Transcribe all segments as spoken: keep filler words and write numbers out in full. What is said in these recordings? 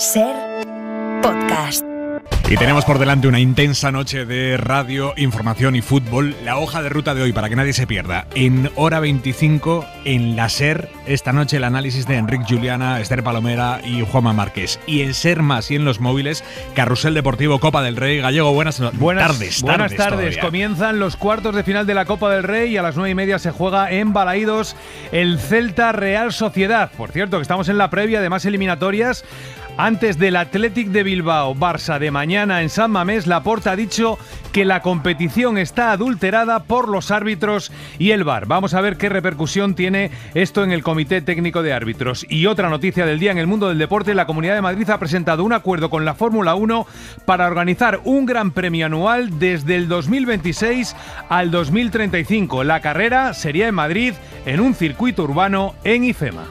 S E R Podcast. Y tenemos por delante una intensa noche de radio, información y fútbol. La hoja de ruta de hoy, para que nadie se pierda. En hora veinticinco, en la S E R, esta noche el análisis de Enrique Juliana, Esther Palomera y Juanma Márquez. Y en S E R Más y en los móviles, Carrusel Deportivo, Copa del Rey. Gallego, buenas, no- buenas tardes. Buenas tardes. tardes. Comienzan los cuartos de final de la Copa del Rey y a las nueve y media se juega en Balaídos el Celta Real Sociedad. Por cierto, que estamos en la previa de más eliminatorias. Antes del Athletic de Bilbao, Barça de mañana en San Mamés, Laporta ha dicho que la competición está adulterada por los árbitros y el V A R. Vamos a ver qué repercusión tiene esto en el Comité Técnico de Árbitros. Y otra noticia del día en el mundo del deporte, la Comunidad de Madrid ha presentado un acuerdo con la Fórmula uno para organizar un gran premio anual desde el dos mil veintiséis al dos mil treinta y cinco. La carrera sería en Madrid, en un circuito urbano en IFEMA.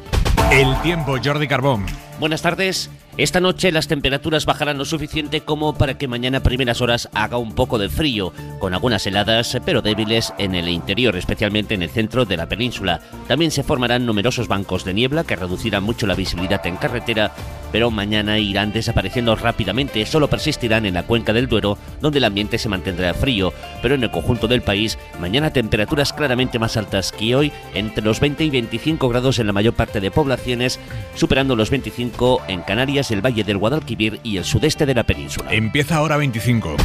El tiempo, Jordi Carbón. Buenas tardes. Esta noche las temperaturas bajarán lo suficiente como para que mañana a primeras horas haga un poco de frío, con algunas heladas pero débiles en el interior, especialmente en el centro de la península. También se formarán numerosos bancos de niebla que reducirán mucho la visibilidad en carretera, pero mañana irán desapareciendo rápidamente. Solo persistirán en la cuenca del Duero, donde el ambiente se mantendrá frío, pero en el conjunto del país mañana temperaturas claramente más altas que hoy, entre los veinte y veinticinco grados en la mayor parte de poblaciones, superando los veinticinco en Canarias, el Valle del Guadalquivir y el sudeste de la península. Empieza hora veinticinco.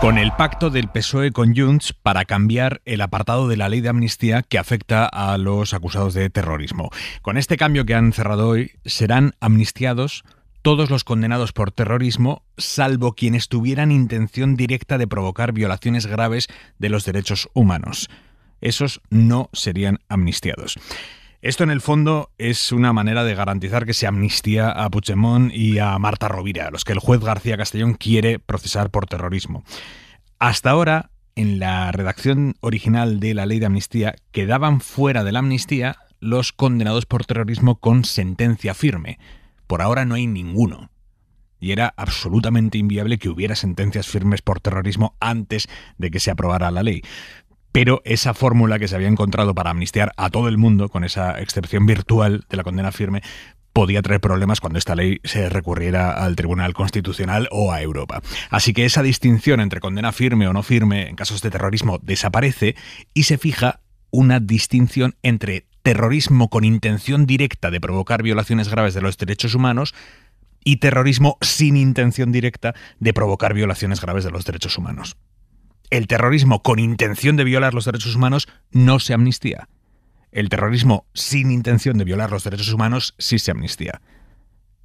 Con el pacto del P S O E con Junts para cambiar el apartado de la ley de amnistía que afecta a los acusados de terrorismo. Con este cambio que han cerrado hoy, serán amnistiados todos los condenados por terrorismo, salvo quienes tuvieran intención directa de provocar violaciones graves de los derechos humanos. Esos no serían amnistiados. Esto, en el fondo, es una manera de garantizar que se amnistía a Puigdemont y a Marta Rovira, a los que el juez García Castellón quiere procesar por terrorismo. Hasta ahora, en la redacción original de la ley de amnistía, quedaban fuera de la amnistía los condenados por terrorismo con sentencia firme. Por ahora no hay ninguno. Y era absolutamente inviable que hubiera sentencias firmes por terrorismo antes de que se aprobara la ley. Pero esa fórmula que se había encontrado para amnistiar a todo el mundo, con esa excepción virtual de la condena firme, podía traer problemas cuando esta ley se recurriera al Tribunal Constitucional o a Europa. Así que esa distinción entre condena firme o no firme en casos de terrorismo desaparece y se fija una distinción entre terrorismo con intención directa de provocar violaciones graves de los derechos humanos y terrorismo sin intención directa de provocar violaciones graves de los derechos humanos. El terrorismo con intención de violar los derechos humanos no se amnistía. El terrorismo sin intención de violar los derechos humanos sí se amnistía.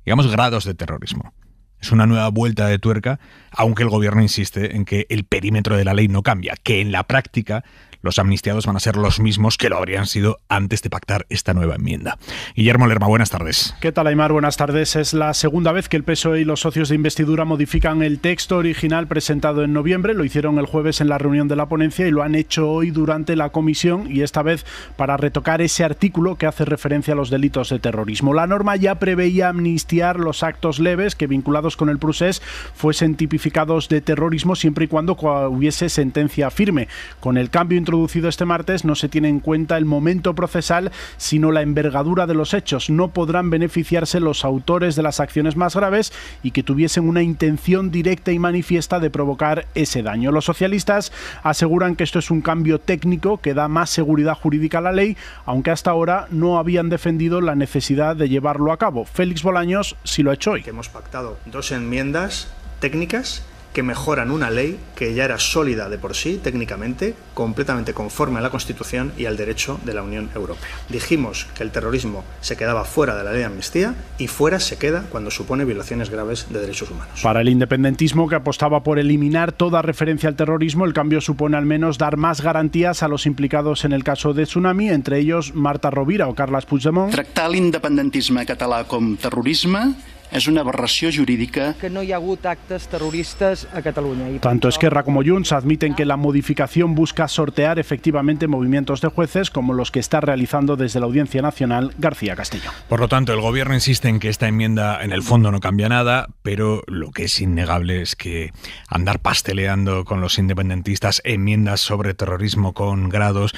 Digamos, grados de terrorismo. Es una nueva vuelta de tuerca, aunque el gobierno insiste en que el perímetro de la ley no cambia, que en la práctica los amnistiados van a ser los mismos que lo habrían sido antes de pactar esta nueva enmienda. Guillermo Lerma, buenas tardes. ¿Qué tal, Aimar? Buenas tardes. Es la segunda vez que el P S O E y los socios de investidura modifican el texto original presentado en noviembre. Lo hicieron el jueves en la reunión de la ponencia y lo han hecho hoy durante la comisión, y esta vez para retocar ese artículo que hace referencia a los delitos de terrorismo. La norma ya preveía amnistiar los actos leves que, vinculados con el procés, fuesen tipificados de terrorismo siempre y cuando hubiese sentencia firme. Con el cambio introducido Producido este martes, no se tiene en cuenta el momento procesal, sino la envergadura de los hechos. No podrán beneficiarse los autores de las acciones más graves y que tuviesen una intención directa y manifiesta de provocar ese daño. Los socialistas aseguran que esto es un cambio técnico que da más seguridad jurídica a la ley, aunque hasta ahora no habían defendido la necesidad de llevarlo a cabo. Félix Bolaños sí lo ha hecho hoy. Hemos pactado dos enmiendas técnicas que mejoran una ley que ya era sólida de por sí, técnicamente, completamente conforme a la Constitución y al derecho de la Unión Europea. Dijimos que el terrorismo se quedaba fuera de la ley de amnistía y fuera se queda cuando supone violaciones graves de derechos humanos. Para el independentismo, que apostaba por eliminar toda referencia al terrorismo, el cambio supone al menos dar más garantías a los implicados en el caso de Tsunami, entre ellos Marta Rovira o Carles Puigdemont. Tractar el independentisme català com terrorisme es una aberración jurídica. Que no haya habido actos terroristas a Cataluña. Y tanto Esquerra como Junts admiten que la modificación busca sortear efectivamente movimientos de jueces como los que está realizando desde la Audiencia Nacional García Castellón. Por lo tanto, el gobierno insiste en que esta enmienda en el fondo no cambia nada, pero lo que es innegable es que andar pasteleando con los independentistas enmiendas sobre terrorismo con grados,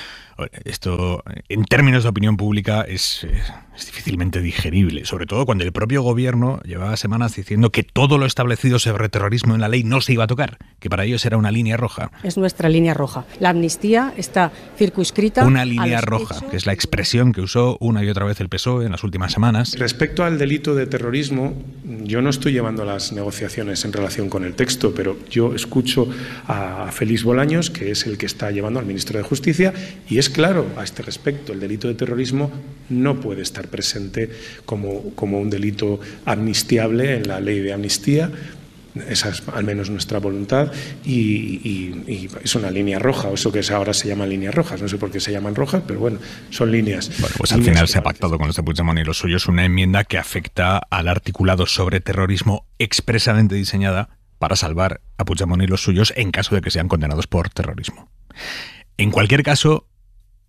esto en términos de opinión pública es, es difícilmente digerible, sobre todo cuando el propio gobierno gobierno llevaba semanas diciendo que todo lo establecido sobre terrorismo en la ley no se iba a tocar, que para ellos era una línea roja. Es nuestra línea roja. La amnistía está circunscrita... Una línea roja, que es la expresión que usó una y otra vez el P S O E en las últimas semanas. Respecto al delito de terrorismo, yo no estoy llevando las negociaciones en relación con el texto, pero yo escucho a Félix Bolaños, que es el que está llevando al ministro de Justicia, y es claro a este respecto, el delito de terrorismo no puede estar presente como, como un delito amnistiable en la ley de amnistía. Esa es al menos nuestra voluntad y, y, y es una línea roja, o eso que ahora se llaman líneas rojas, no sé por qué se llaman rojas, pero bueno, son líneas. Bueno, pues al final se ha pactado con los de Puigdemont y los suyos una enmienda que afecta al articulado sobre terrorismo expresamente diseñada para salvar a Puigdemont y los suyos en caso de que sean condenados por terrorismo. En cualquier caso,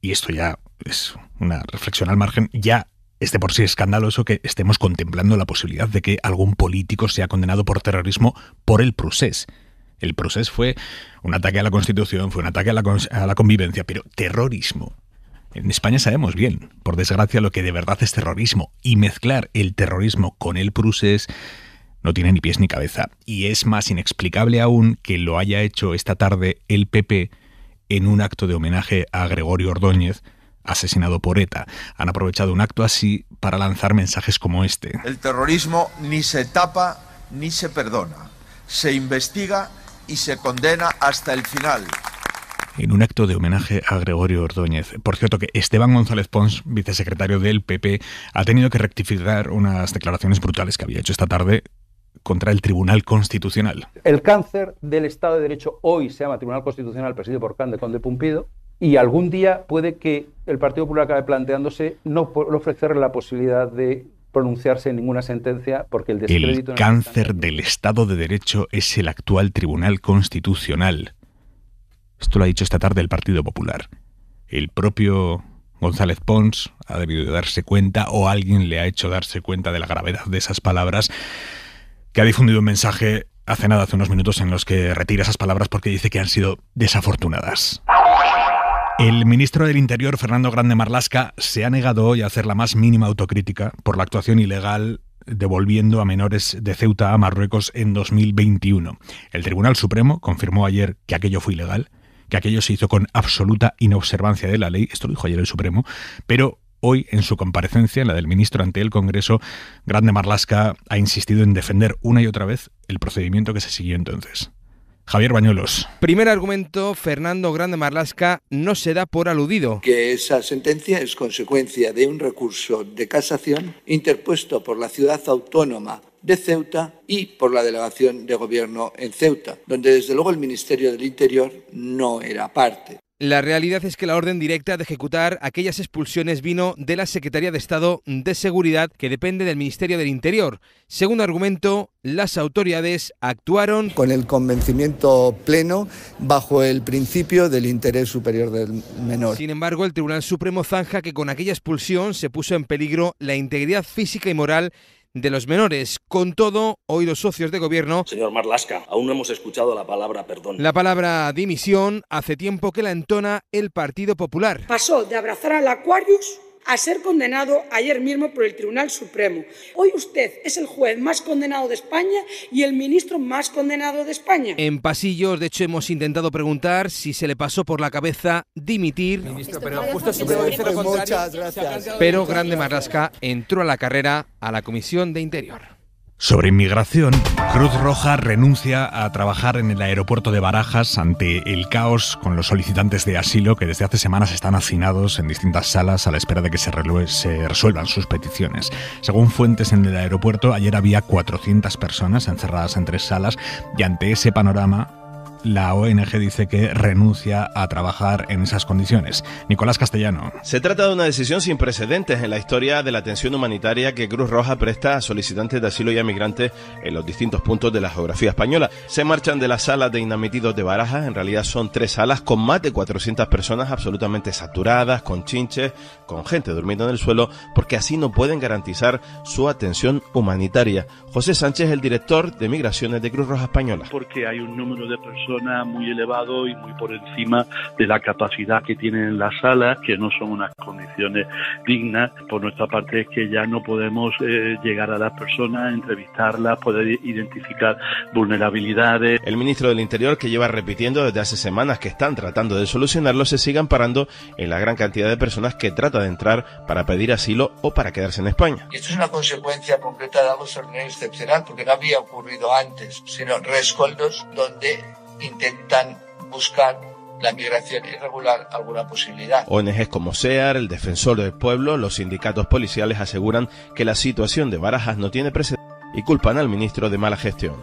y esto ya es una reflexión al margen, ya este por sí escandaloso que estemos contemplando la posibilidad de que algún político sea condenado por terrorismo por el procés. El procés fue un ataque a la Constitución, fue un ataque a la, a la convivencia, pero terrorismo. En España sabemos bien, por desgracia, lo que de verdad es terrorismo. Y mezclar el terrorismo con el procés no tiene ni pies ni cabeza. Y es más inexplicable aún que lo haya hecho esta tarde el P P en un acto de homenaje a Gregorio Ordóñez, asesinado por ETA. Han aprovechado un acto así para lanzar mensajes como este. El terrorismo ni se tapa ni se perdona. Se investiga y se condena hasta el final. En un acto de homenaje a Gregorio Ordóñez. Por cierto, que Esteban González Pons, vicesecretario del P P, ha tenido que rectificar unas declaraciones brutales que había hecho esta tarde contra el Tribunal Constitucional. El cáncer del Estado de Derecho hoy se llama Tribunal Constitucional, presidido por Cande Conde Pumpido. Y algún día puede que el Partido Popular acabe planteándose no ofrecerle la posibilidad de pronunciarse en ninguna sentencia porque el descrédito... El cáncer del Estado de Derecho es el actual Tribunal Constitucional. Esto lo ha dicho esta tarde el Partido Popular. El propio González Pons ha debido darse cuenta o alguien le ha hecho darse cuenta de la gravedad de esas palabras, que ha difundido un mensaje hace nada, hace unos minutos, en los que retira esas palabras porque dice que han sido desafortunadas. El ministro del Interior, Fernando Grande Marlaska, se ha negado hoy a hacer la más mínima autocrítica por la actuación ilegal devolviendo a menores de Ceuta a Marruecos en dos mil veintiuno. El Tribunal Supremo confirmó ayer que aquello fue ilegal, que aquello se hizo con absoluta inobservancia de la ley, esto lo dijo ayer el Supremo, pero hoy, en su comparecencia, en la del ministro ante el Congreso, Grande Marlaska ha insistido en defender una y otra vez el procedimiento que se siguió entonces. Javier Bañuelos. Primer argumento, Fernando Grande Marlaska no se da por aludido. Que esa sentencia es consecuencia de un recurso de casación interpuesto por la ciudad autónoma de Ceuta y por la delegación de gobierno en Ceuta, donde desde luego el Ministerio del Interior no era parte. La realidad es que la orden directa de ejecutar aquellas expulsiones vino de la Secretaría de Estado de Seguridad, que depende del Ministerio del Interior. Segundo argumento, las autoridades actuaron con el convencimiento pleno bajo el principio del interés superior del menor. Sin embargo, el Tribunal Supremo zanja que con aquella expulsión se puso en peligro la integridad física y moral de los menores. Con todo, hoy los socios de gobierno... Señor Marlaska, aún no hemos escuchado la palabra perdón. La palabra dimisión hace tiempo que la entona el Partido Popular. Pasó de abrazar al Aquarius a ser condenado ayer mismo por el Tribunal Supremo. Hoy usted es el juez más condenado de España y el ministro más condenado de España. En pasillos, de hecho, hemos intentado preguntar si se le pasó por la cabeza dimitir. Ministro, pero justo se puede decir lo contrario. Muchas gracias. Pero Grande Marlaska entró a la carrera a la Comisión de Interior. Sobre inmigración, Cruz Roja renuncia a trabajar en el aeropuerto de Barajas ante el caos con los solicitantes de asilo que desde hace semanas están hacinados en distintas salas a la espera de que se, se resuelvan sus peticiones. Según fuentes en el aeropuerto, ayer había cuatrocientas personas encerradas en tres salas y ante ese panorama la O N G dice que renuncia a trabajar en esas condiciones. Nicolás Castellano. Se trata de una decisión sin precedentes en la historia de la atención humanitaria que Cruz Roja presta a solicitantes de asilo y a migrantes en los distintos puntos de la geografía española. Se marchan de las salas de inadmitidos de Barajas, en realidad son tres salas con más de cuatrocientas personas absolutamente saturadas, con chinches, con gente durmiendo en el suelo, porque así no pueden garantizar su atención humanitaria. José Sánchez, el director de Migraciones de Cruz Roja Española. Porque hay un número de personas persona muy elevado y muy por encima de la capacidad que tienen las salas, que no son unas condiciones dignas. Por nuestra parte es que ya no podemos eh, llegar a las personas, entrevistarlas, poder identificar vulnerabilidades. El ministro del Interior, que lleva repitiendo desde hace semanas que están tratando de solucionarlo, se sigan parando en la gran cantidad de personas que trata de entrar para pedir asilo o para quedarse en España. Esto es una consecuencia concreta de algo extraordinario y excepcional, porque no había ocurrido antes, sino rescoldos donde intentan buscar la migración irregular alguna posibilidad. O N Ges como S E R, el Defensor del Pueblo, los sindicatos policiales aseguran que la situación de Barajas no tiene precedentes y culpan al ministro de mala gestión.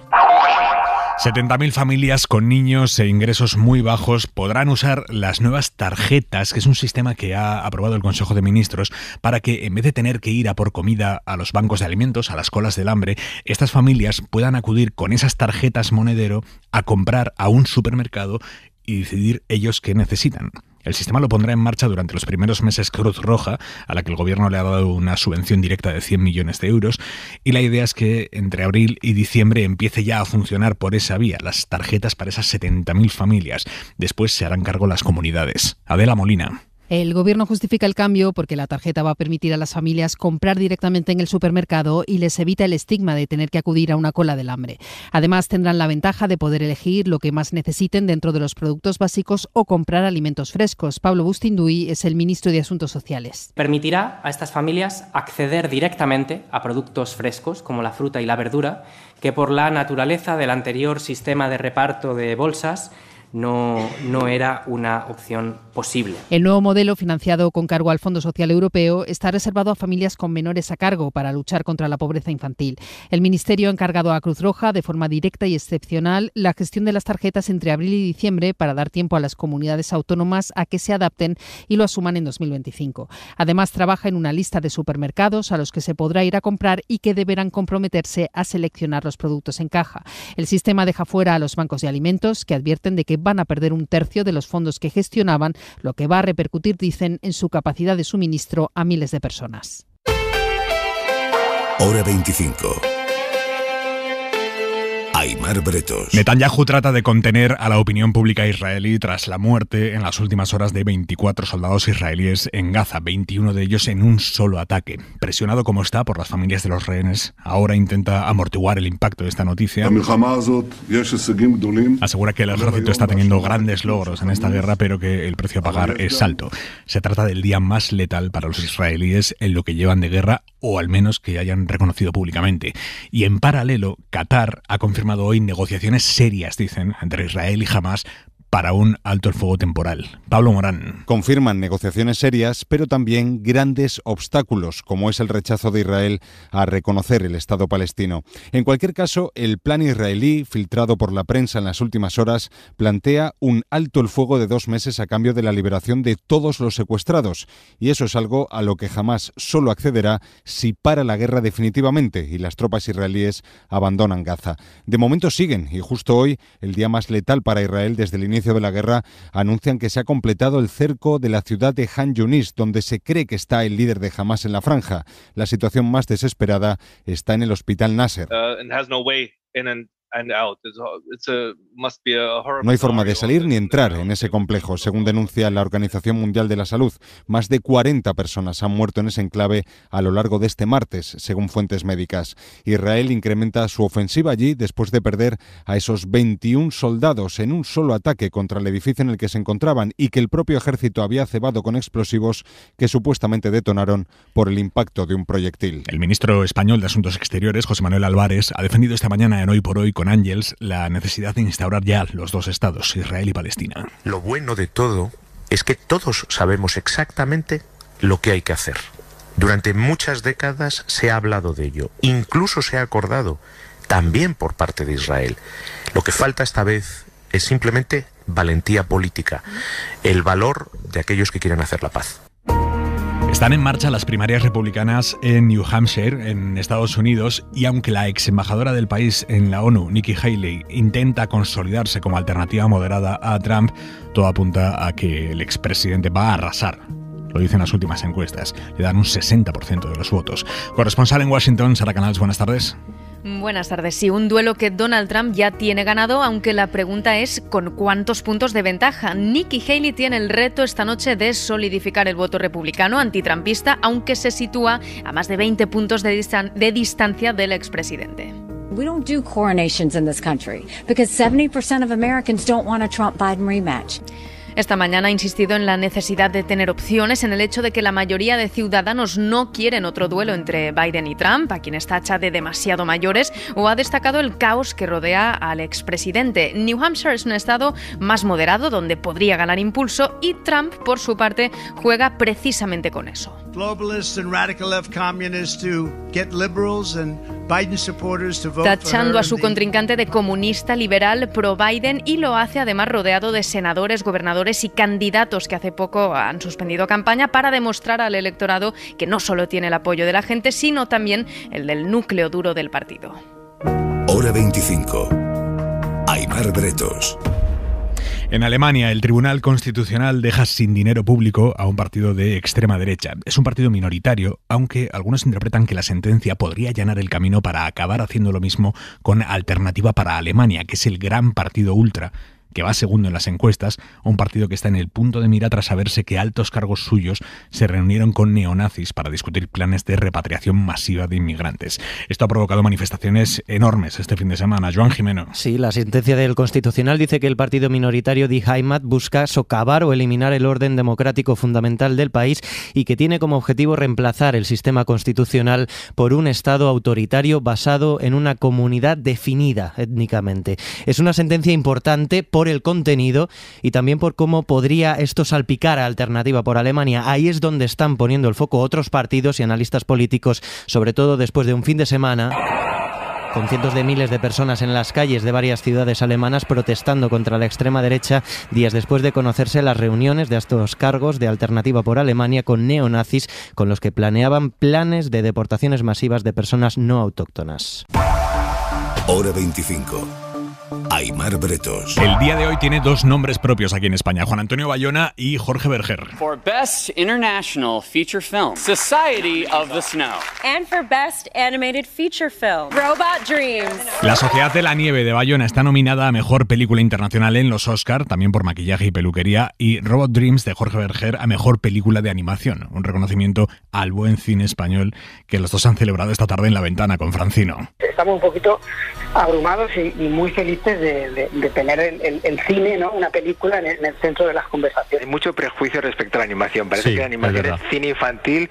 setenta mil familias con niños e ingresos muy bajos podrán usar las nuevas tarjetas, que es un sistema que ha aprobado el Consejo de Ministros, para que en vez de tener que ir a por comida a los bancos de alimentos, a las colas del hambre, estas familias puedan acudir con esas tarjetas monedero a comprar a un supermercado y decidir ellos qué necesitan. El sistema lo pondrá en marcha durante los primeros meses Cruz Roja, a la que el gobierno le ha dado una subvención directa de cien millones de euros, y la idea es que entre abril y diciembre empiece ya a funcionar por esa vía, las tarjetas para esas setenta mil familias. Después se harán cargo las comunidades. Adela Molina. El gobierno justifica el cambio porque la tarjeta va a permitir a las familias comprar directamente en el supermercado y les evita el estigma de tener que acudir a una cola del hambre. Además, tendrán la ventaja de poder elegir lo que más necesiten dentro de los productos básicos o comprar alimentos frescos. Pablo Bustinduy es el ministro de Asuntos Sociales. Permitirá a estas familias acceder directamente a productos frescos como la fruta y la verdura, que por la naturaleza del anterior sistema de reparto de bolsas No, no era una opción posible. El nuevo modelo, financiado con cargo al Fondo Social Europeo, está reservado a familias con menores a cargo para luchar contra la pobreza infantil. El Ministerio ha encargado a Cruz Roja, de forma directa y excepcional, la gestión de las tarjetas entre abril y diciembre para dar tiempo a las comunidades autónomas a que se adapten y lo asuman en dos mil veinticinco. Además, trabaja en una lista de supermercados a los que se podrá ir a comprar y que deberán comprometerse a seleccionar los productos en caja. El sistema deja fuera a los bancos de alimentos, que advierten de que van a perder un tercio de los fondos que gestionaban, lo que va a repercutir, dicen, en su capacidad de suministro a miles de personas. Hora veinticinco. Aimar Bretos. Netanyahu trata de contener a la opinión pública israelí tras la muerte en las últimas horas de veinticuatro soldados israelíes en Gaza, veintiuno de ellos en un solo ataque. Presionado como está por las familias de los rehenes, ahora intenta amortiguar el impacto de esta noticia. Asegura que el ejército está teniendo grandes logros en esta guerra, pero que el precio a pagar es alto. Se trata del día más letal para los israelíes en lo que llevan de guerra, o al menos que hayan reconocido públicamente. Y en paralelo, Qatar ha confirmado hoy negociaciones serias, dicen, entre Israel y Hamas para un alto el fuego temporal. Pablo Morán. Confirman negociaciones serias, pero también grandes obstáculos, como es el rechazo de Israel a reconocer el Estado palestino. En cualquier caso, el plan israelí, filtrado por la prensa en las últimas horas, plantea un alto el fuego de dos meses a cambio de la liberación de todos los secuestrados. Y eso es algo a lo que Hamas solo accederá si para la guerra definitivamente y las tropas israelíes abandonan Gaza. De momento siguen, y justo hoy, el día más letal para Israel desde el inicio de la guerra, anuncian que se ha completado el cerco de la ciudad de Han Yunis, donde se cree que está el líder de Hamas en la franja. La situación más desesperada está en el hospital Nasser. Uh, and has no way in and No hay forma de salir ni entrar en ese complejo, según denuncia la Organización Mundial de la Salud. Más de cuarenta personas han muerto en ese enclave a lo largo de este martes, según fuentes médicas. Israel incrementa su ofensiva allí después de perder a esos veintiuno soldados en un solo ataque contra el edificio en el que se encontraban y que el propio ejército había cebado con explosivos que supuestamente detonaron por el impacto de un proyectil. El ministro español de Asuntos Exteriores, José Manuel Álvarez, ha defendido esta mañana en Hoy por Hoy con Ángels la necesidad de instaurar ya los dos estados, Israel y Palestina. Lo bueno de todo es que todos sabemos exactamente lo que hay que hacer. Durante muchas décadas se ha hablado de ello, incluso se ha acordado, también por parte de Israel. Lo que falta esta vez es simplemente valentía política, el valor de aquellos que quieren hacer la paz. Están en marcha las primarias republicanas en New Hampshire, en Estados Unidos, y aunque la ex embajadora del país en la ONU, Nikki Haley, intenta consolidarse como alternativa moderada a Trump, todo apunta a que el expresidente va a arrasar. Lo dicen las últimas encuestas. Le dan un sesenta por ciento de los votos. Corresponsal en Washington, Sara Canals, buenas tardes. Buenas tardes. Sí, un duelo que Donald Trump ya tiene ganado, aunque la pregunta es con cuántos puntos de ventaja. Nikki Haley tiene el reto esta noche de solidificar el voto republicano antitrumpista, aunque se sitúa a más de veinte puntos de, distan- de distancia del expresidente. We don't do coronations in this country because seventy percent of Americans don't want a Trump-Biden rematch. Esta mañana ha insistido en la necesidad de tener opciones, en el hecho de que la mayoría de ciudadanos no quieren otro duelo entre Biden y Trump, a quienes tacha de demasiado mayores, o ha destacado el caos que rodea al expresidente. New Hampshire es un estado más moderado, donde podría ganar impulso, y Trump, por su parte, juega precisamente con eso. Tachando a su contrincante de comunista liberal pro-Biden, y lo hace además rodeado de senadores, gobernadores y candidatos que hace poco han suspendido campaña para demostrar al electorado que no solo tiene el apoyo de la gente, sino también el del núcleo duro del partido. Hora veinticinco. Aimar Bretos. En Alemania, el Tribunal Constitucional deja sin dinero público a un partido de extrema derecha. Es un partido minoritario, aunque algunos interpretan que la sentencia podría allanar el camino para acabar haciendo lo mismo con Alternativa para Alemania, que es el gran partido ultra, que va segundo en las encuestas, un partido que está en el punto de mira tras saberse que altos cargos suyos se reunieron con neonazis para discutir planes de repatriación masiva de inmigrantes. Esto ha provocado manifestaciones enormes este fin de semana. Joan Jimeno. Sí, la sentencia del Constitucional dice que el partido minoritario Die Heimat busca socavar o eliminar el orden democrático fundamental del país y que tiene como objetivo reemplazar el sistema constitucional por un Estado autoritario basado en una comunidad definida étnicamente. Es una sentencia importante por el contenido y también por cómo podría esto salpicar a Alternativa por Alemania. Ahí es donde están poniendo el foco otros partidos y analistas políticos, sobre todo después de un fin de semana con cientos de miles de personas en las calles de varias ciudades alemanas protestando contra la extrema derecha, días después de conocerse las reuniones de estos cargos de Alternativa por Alemania con neonazis con los que planeaban planes de deportaciones masivas de personas no autóctonas. Hora veinticinco. Aimar Bretos. El día de hoy tiene dos nombres propios aquí en España: Juan Antonio Bayona y Jorge Berger. For Best International Feature Film, Society of the Snow. And for Best Animated Feature Film, Robot Dreams. La Sociedad de la Nieve de Bayona está nominada a Mejor Película Internacional en los Oscar, también por maquillaje y peluquería, y Robot Dreams de Jorge Berger a Mejor Película de Animación, un reconocimiento al buen cine español que los dos han celebrado esta tarde en La Ventana con Francino. Estamos un poquito abrumados y, y muy felices de, de, de tener el, el, el cine, ¿no? Una película en el, en el centro de las conversaciones. Hay mucho prejuicio respecto a la animación. Parece sí, que la animación es, es cine infantil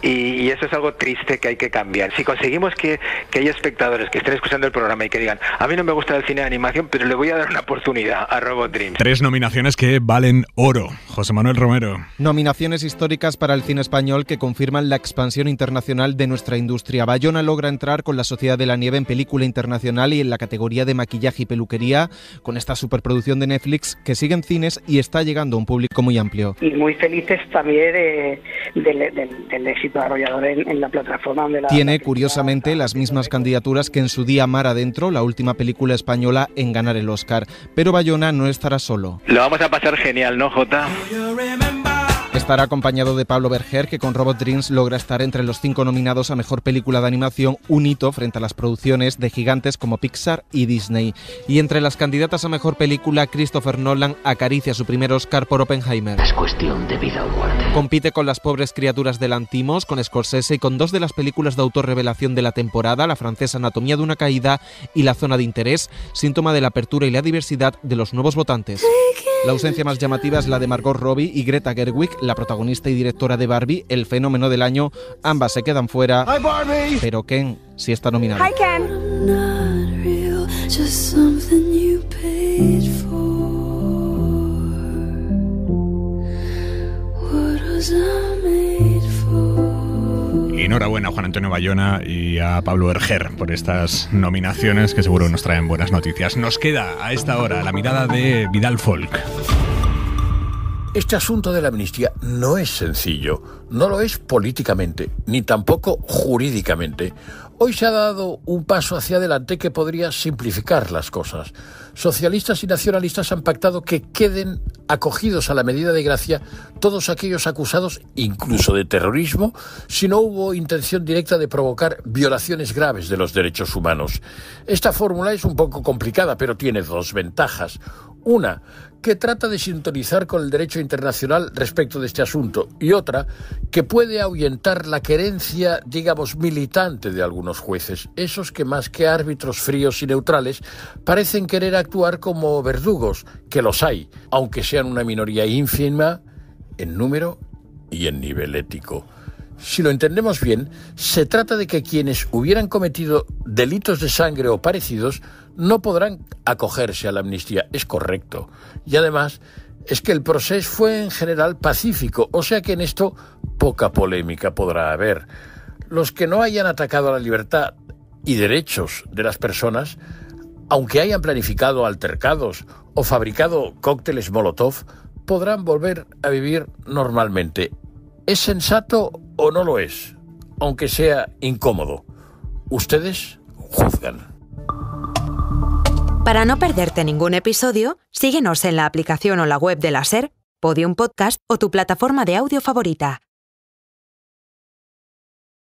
y, y eso es algo triste que hay que cambiar. Si conseguimos que, que haya espectadores que estén escuchando el programa y que digan, a mí no me gusta el cine de animación, pero le voy a dar una oportunidad a Robot Dreams. Tres nominaciones que valen oro. José Manuel Romero. Nominaciones históricas para el cine español que confirman la expansión internacional de nuestra industria. Bayona logra entrar con La Sociedad de la Nieve en película internacional y en la categoría de maquillaje y peluquería con esta superproducción de Netflix que sigue en cines y está llegando a un público muy amplio. Y muy felices también eh, del, del, del éxito arrollador en, en la plataforma. Donde la, Tiene, la curiosamente, las mismas candidaturas que en su día Mar Adentro, la última película española en ganar el Oscar. Pero Bayona no estará solo. Lo vamos a pasar genial, ¿no, Jota? Estará acompañado de Pablo Berger, que con Robot Dreams logra estar entre los cinco nominados a Mejor Película de Animación, un hito frente a las producciones de gigantes como Pixar y Disney. Y entre las candidatas a Mejor Película, Christopher Nolan acaricia su primer Oscar por Oppenheimer. Es cuestión de vida o muerte. Compite con Las pobres criaturas del Antimos, con Scorsese y con dos de las películas de autorrevelación de la temporada, la francesa Anatomía de una caída y La zona de interés, síntoma de la apertura y la diversidad de los nuevos votantes. La ausencia más llamativa es la de Margot Robbie y Greta Gerwig, la protagonista y directora de Barbie, el fenómeno del año. Ambas se quedan fuera, pero Ken sí está nominado. Hi, Ken. Enhorabuena a Juan Antonio Bayona y a Pablo Berger por estas nominaciones que seguro nos traen buenas noticias. Nos queda a esta hora la mirada de Vidal Folk. Este asunto de la amnistía no es sencillo, no lo es políticamente, ni tampoco jurídicamente. Hoy se ha dado un paso hacia adelante que podría simplificar las cosas. Socialistas y nacionalistas han pactado que queden acogidos a la medida de gracia todos aquellos acusados, incluso de terrorismo, si no hubo intención directa de provocar violaciones graves de los derechos humanos. Esta fórmula es un poco complicada, pero tiene dos ventajas. Una, que trata de sintonizar con el derecho internacional respecto de este asunto, y otra, que puede ahuyentar la querencia, digamos, militante de algunos jueces, esos que más que árbitros fríos y neutrales parecen querer actuar como verdugos, que los hay, aunque sean una minoría ínfima en número y en nivel ético. Si lo entendemos bien, se trata de que quienes hubieran cometido delitos de sangre o parecidos no podrán acogerse a la amnistía. Es correcto. Y además, es que el proceso fue en general pacífico, o sea que en esto poca polémica podrá haber. Los que no hayan atacado a la libertad y derechos de las personas, aunque hayan planificado altercados o fabricado cócteles Molotov, podrán volver a vivir normalmente. ¿Es sensato o no lo es? Aunque sea incómodo. Ustedes juzgan. Para no perderte ningún episodio, síguenos en la aplicación o la web de la S E R, Podium Podcast o tu plataforma de audio favorita.